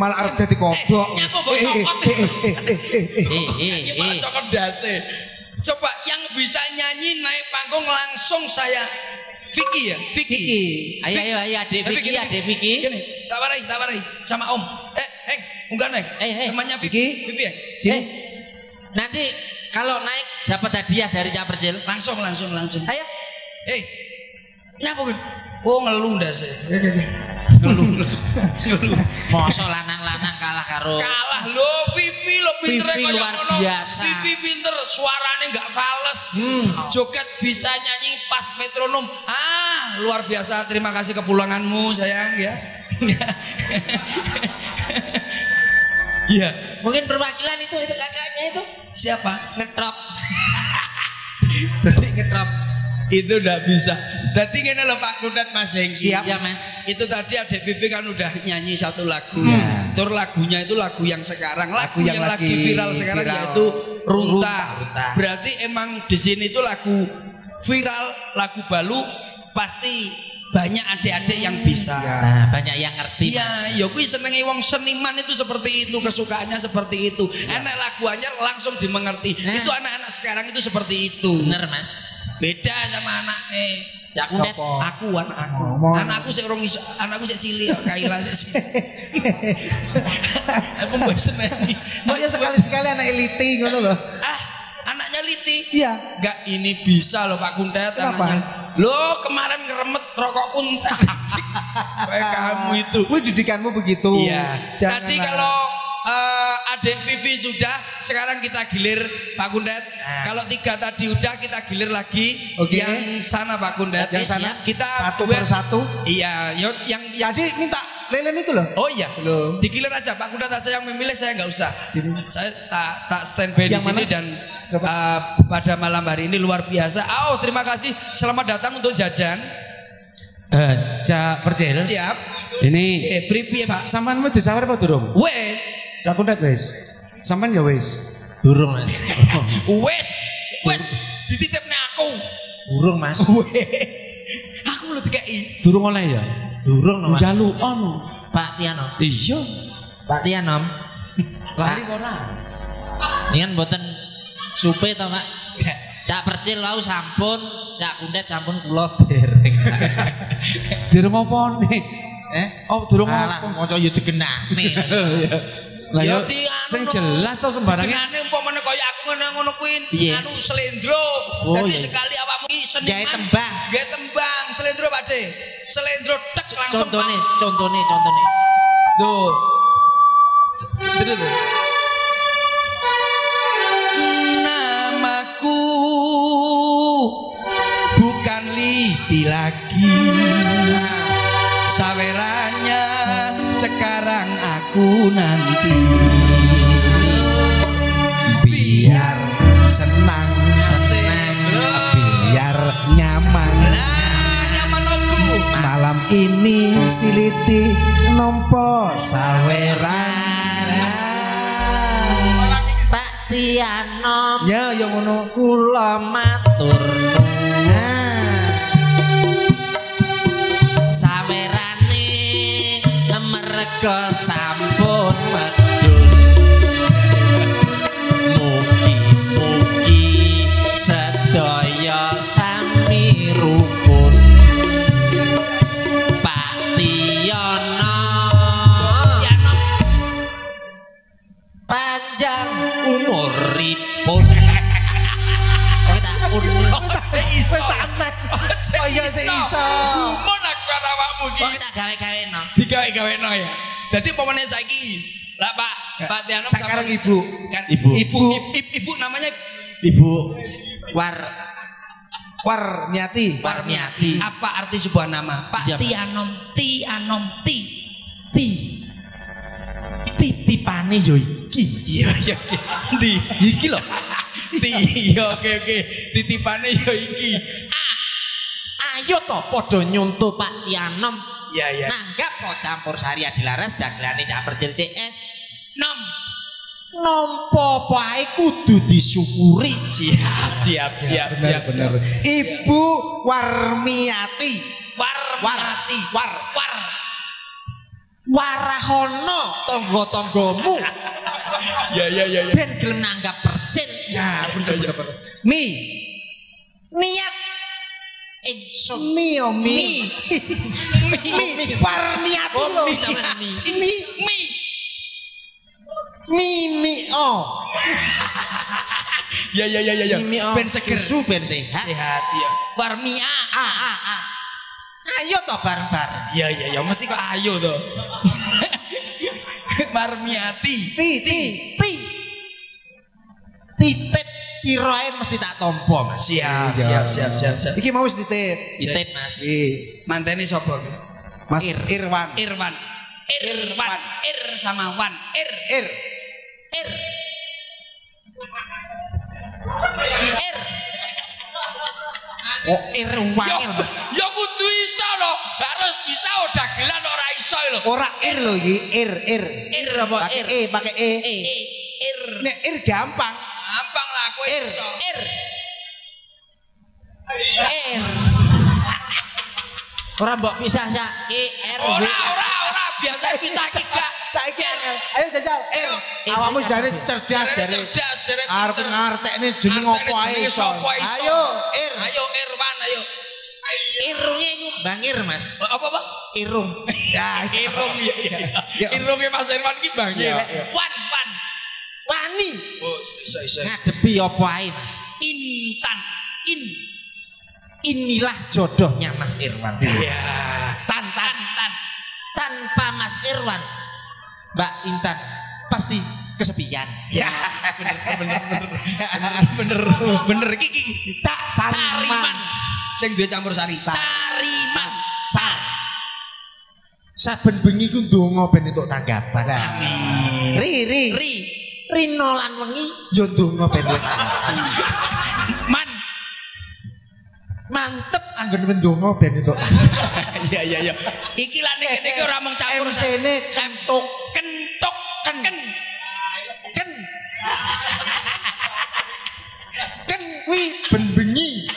Malah arep dadi kodok. Nyapa mbok cokot. Malah cokot dase. Coba yang bisa nyanyi naik panggung langsung saya Vicky. Ayo Vicky. Gini, tawarai sama Om. Enggak naik. Temannya Vicky. Sini. Nanti kalau naik dapat hadiah dari Cak Percil. Langsung. Ayo. Nyapa kan? Oh ngeluh dah sih. Ngeluh. Masa lanang-lanang kalah lo Vivi luar biasa. Vivi pinter, suaranya nggak fals. Joget bisa nyanyi pas metronom. Luar biasa. Terima kasih kepulanganmu sayang ya. Iya. Mungkin perwakilan itu kakaknya itu siapa? Ngetrop. Jadi ngetrop itu enggak bisa. Tadi kena lo Pak Kudat Mas Hengki. Siap ya Mas. Itu tadi adik Bibi kan udah nyanyi satu lagu. Hmm. Tur lagunya itu lagu yang sekarang, lagu yang lagi viral sekarang yaitu Runta. Berarti emang di sini itu lagu viral, lagu balu pasti banyak adik-adik yang bisa, nah, banyak yang ngerti. Iya, ya kui senengi wong seniman itu seperti itu, kesukaannya seperti itu. Ya. Enak lagu anyar langsung dimengerti. Nah. Itu anak-anak sekarang itu seperti itu. Bener Mas. Beda sama anak anakku. Anakku sik urung iso, anakku sik cilik kok kailan sik. Aku mboten ngerti. Kok ya sekali-sekali anak eliti ngono lho. Ah, anaknya liti. Iya. Enggak ini bisa loh Pak Kuntet. Kenapa? Anaknya. Loh kemarin ngeremet rokokku entah kayak kamu itu. Wih didikanmu begitu. Iya. Jangan tadi kalau adik Vivi sudah, sekarang kita gilir Pak Kundet. Nah. Kalau 3 tadi udah kita gilir lagi. Oke. Yang sana Pak Kundet. Yang sana. Kita satu persatu. Iya. Yang tadi minta lelen itu loh. Oh iya. Loh. Digilir aja Pak Kundet aja yang memilih, saya nggak usah. Sini. Saya tak standby di sini dan. Pada malam hari ini luar biasa. Oh terima kasih, selamat datang untuk jajan. Cak Percil. Siap. Ini pripie sampeanmu disawar apa durung? Wes. Cak Kundet wes. Sampean ya wes. Durung Mas. Wes dititipne aku. Durung Mas. Aku lho dikeki. Durung oleh ya? Durung no Mas. Njaluk ono. Pak Kianom. Iya. Pak Kianom. Lali ora. Nian mboten supe to Pak. Cak Percil wau sampun, Cak Kundet sampun kula dereng. Dereng opone? Oh durung ngomong kanca ya digenami. Lah yo sing jelas to sembarange. Genane umpamane kaya aku ngono kuwi anu slendro. Dadi sekali awakmu iki seniman. Gawe tembang slendro Pakde. Slendro tek langsung. Contone. Duh. Namaku bukan Liti lagi, sawerannya sekarang aku nanti. Biar senang, biar nyaman. Malam ini si Liti nompo saweran. Kianom ya yang ngono kula matur sawerane merga sampun medun mugi-mugi sedaya sami rukun Pak Kianom panjang umur ribut. Kita gawe-gawe no ya. Jadi pemanen saiki lah Pak Kianom sekarang ibu namanya Ibu Warmiati. Apa arti sebuah nama? Pak Kianom tipane yoi. Iya. Iki lho. Oke. Titipane ya iki. Ayo to padha nyuntuh Pak Kianom. Iya. Nanggap po campur sari Adilaras dagelane Cak Percil CS. Nompo pae kudu disyukuri. Siap. Bener. Ibu Warmiati. Warahono tonggo-tonggomu. Ya. Ben gelem nanggap Percil. Ya, bener. Mi. Niat insomnia mi. Warmiati lho. Mi. Oh. Ya. Ben seger, ben sehat. Ya. Warmia. Ayo toh bareng-bareng. Iya, mesti kok ayo toh. Warmiati. Titip piroe mesti tak tompo Mas. Siap. Iki mau wis titip. Mas. Manteni sapa? Mas Irwan. Irwan. Irwan. Ir sama Wan. Ir. Ir. Ir. Ir. Oh, Irwan. Ya kudu iso lho, harus bisa dagelan ora iso lho. Ora ir lho iki, ir ir. Ir apa ir? E pakai e. E. Ir. Nek ir gampang. Gampang lah kowe iso. Ir. Ir. Ora mbok pisah sak IR. Ora biasa pisah iki gak. Saiki angel. Ayo jajal. Awakmu jare cerdas jare. Arep ngartekne jeneng opo ae iso. Ayo Ir. Ayo Irwan ayo. Irunge bangir Mas. Apa? Irung. Ya irung ya. Irunge Mas Irwan iki bangir. Wan. Wani. Oh iso. Ngadepi opo ae Mas. Intan. Inilah jodohnya Mas Irwan. Ya. Tantan. Tanpa Mas Irwan, Mbak Intan pasti kesepian. Ya. Bener. Kiki. Cak Sariman. Sing duwe campur sari. Sariman. Saben bengi ku ndonga ben entuk tanggapan. Amin. Ri. Rino lan wengi ya ndonga ben entuk tanggapan. Mantep anggen mendonga ben entuk. Iya. Iki lan niki ora mung campur sene kentuk kuwi ben bengi.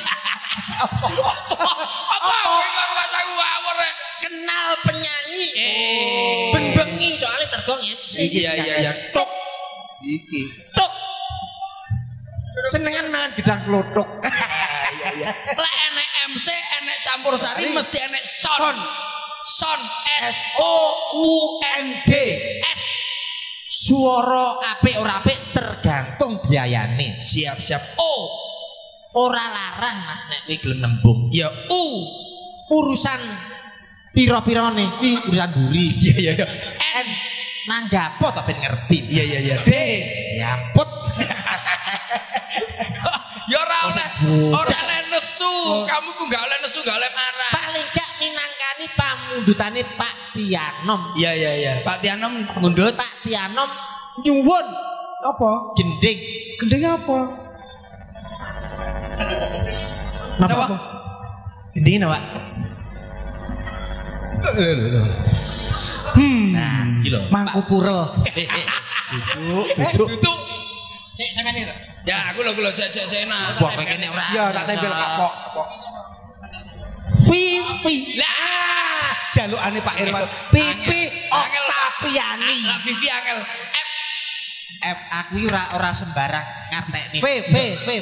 Apa aku ngawur kenal penyanyi. Ben bengi soalnya tergong MC. Iya. Tok. Iki. Tok. Senengan mangan gedang klothok. Lek enek MC, enek campur sari mesti enek son SOUND S. Suara apik ora apik tergantung biayane. Siap O. Ora larang Mas nek kowe gelem nembung. Ya U. Urusan pira-pirane kuwi urusan duri. Iya. N. Nanggapo ta ben ngerti. Iya. D. Ya ampun. Ya ora oleh nesu, kamu ku gak oleh nesu, gak oleh marah. Paling gak minangkani pamundutane Pak Kianom. Iya. Pak Kianom mundut. Pak Kianom nyuwun apa? Gending. Gending apa? Napa? Gending napa? Nah, iki lho. Mangku purel. Duduk. Sik sampean iki. Ya, aku lo cek sena. Wah, kene ora. Ya, tak tempel kapok. Vivi. Lah, jalukane Pak Irwan. Vivi Oktavia. Lah Vivi angel. F aku ora sembarang ngartekne. V.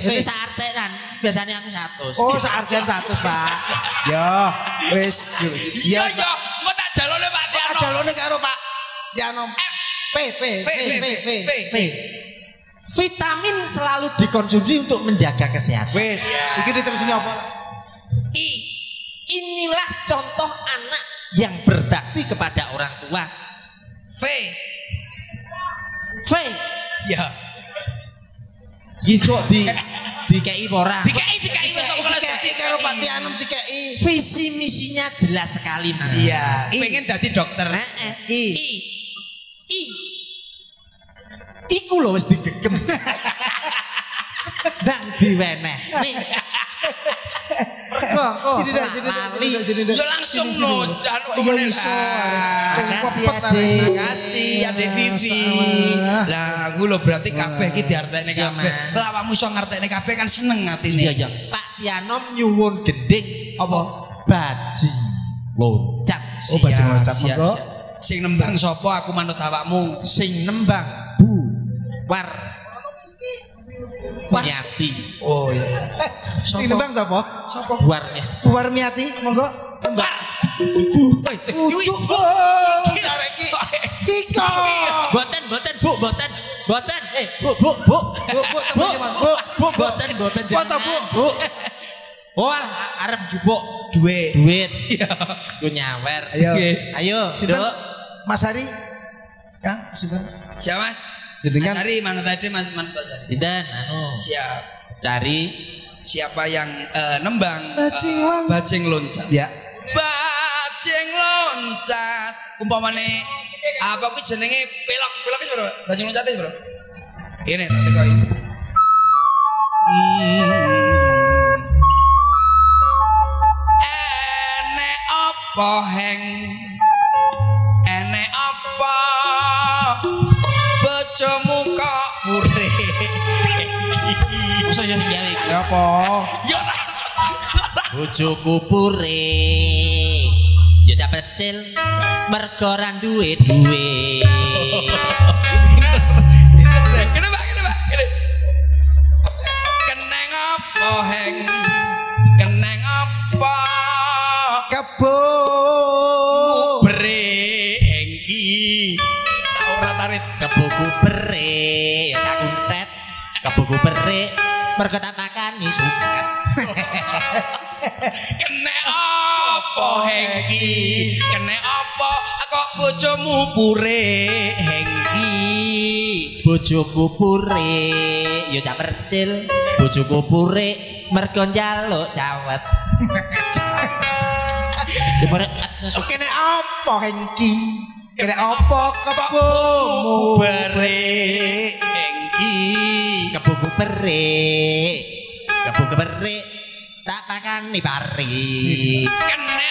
Wis artenan. Biasane aku 100. Oh, sak artenan 100, Pak. Yo, wis. Yo, engko tak jalone Pak Tiano. Tak jalone karo Pak Tiano. P. Vitamin selalu dikonsumsi untuk menjaga kesehatan. Wes, iki diterusine apa? I. Inilah contoh anak yang berbakti kepada orang tua. V. Ya. Itu dikei ora. Dikei wis kok kelas dadi karo Pati Anom dikei. Visi misinya jelas sekali, Mas. Iya, pengen dadi dokter. Heeh. I. Iku lho wis digegem. Nang diweneh. Nih. Kok sini. Yo langsung lho umune iso. Makasih Adik Vivi. Lah aku lho berarti kabeh iki diartekne kabeh. Selawakmu iso ngertekne kabeh kan seneng atine. Iya. Pak Kianom nyuwun gendhik apa baji loncat. Oh baji loncat monggo. Sing nembang sapa aku manut awakmu. Sing nembang Warmiati. Oh iya. Sing nembang sapa? Warmiati monggo nembang. Ucuk. Iki. Tiko. Boten boten. Bu boten. Foto Bu. Oh arep jupuk duit. Iya. Yo nyawer. Ayo. Sinten? Mas Hari. Kang sinten? Siap Mas. Jenengan cari mana tadi Mas Sari. Dan siap cari siapa yang nembang bajing loncat. Ya. Bajing loncat. umpamane apa kuwi jenenge pelak, pelak wis, Bro. Bajing loncat, Bro. Ini tak tekoki. Ene apa heng? Ene apa? Bojomu kok putih. Mosok yen iki apa? Ya ora. Bojoku putih. Ya Cak Percil mergo ra duwe duwe. Keneng apa heng? Keneng apa? Kebo breng iki. Tak ora tarit keboku berek ya Cak Kuntet. Keboku berek mergo tak pakani suket. Keneng apa hengki, kene apa kok bojomu purih hengki? Bojoku purih ya Cak Percil, bojoku purih mergo njaluk cawet. Kene apa hengki, kene apa kebomu purih hengki? Keboku purih, keboku purih tak pakan nih pari. Kene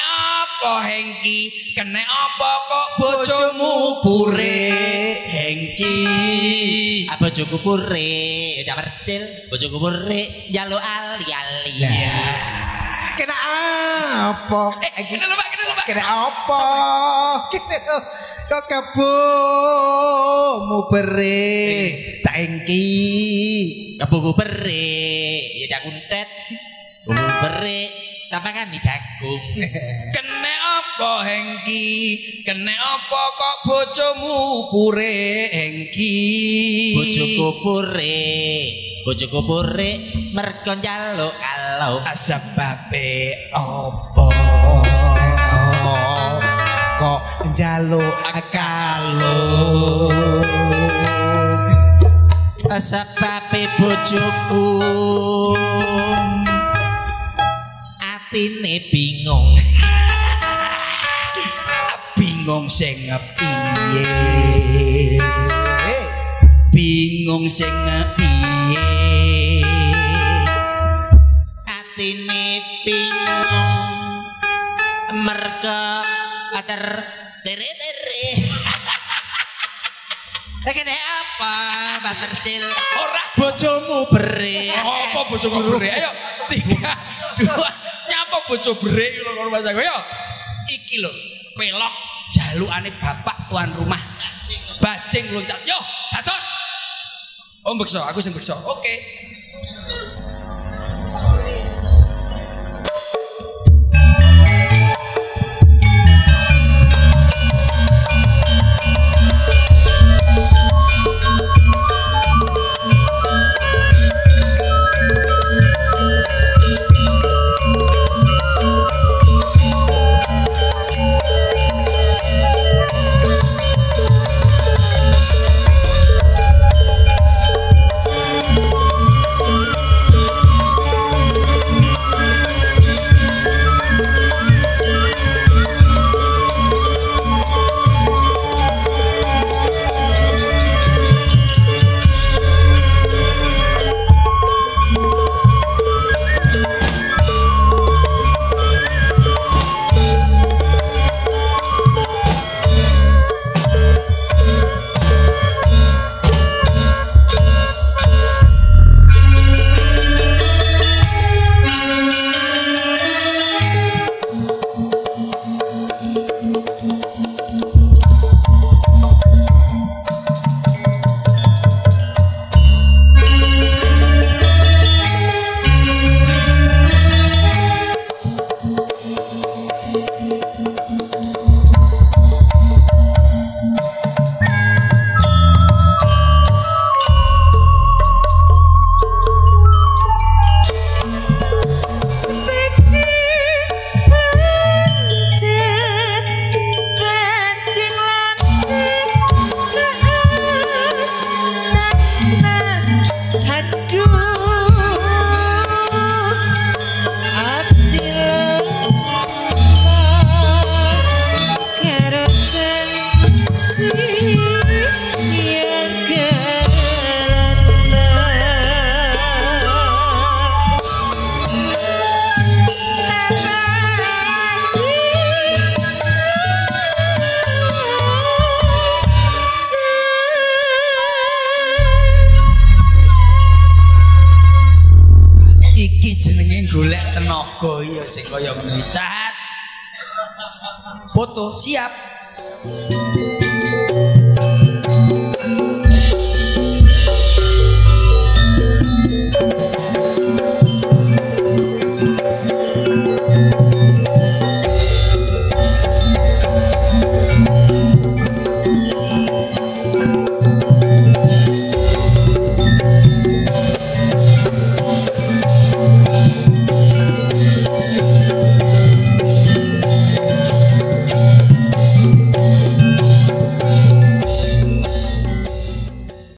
apa hengki, kene apa kok bojomu pure hengki? Apa bojoku pure ya Percil, bojoku pure jalo ali-ali. Kene apa hengki, kene apa kok kebomu pure cak hengki? Keboku pure ya Cak Kuntet, beri tapi kan dijagung. Kene apa hengki, kene apa kok bojomu pure hengki? Bojoku pure, bojoku pure mergo njaluk kalau sebabe apa kok njaluk kalau sebabe bojoku atine bingung. Bingung sing piye, bingung sing piye, atine bingung merga tere-tere. Kene apa Mas Percil? Ora bojomu beri. Apa bojoku beri? Ayo 3 2 nyapa bojo brek lho karo Mas Jago ya. Iki lho, pelok jalukane bapak tuan rumah. Bajing loncat. Yo, dados. Oh, bekso, aku sing bekso. Oke. sing kaya ngecat foto siap.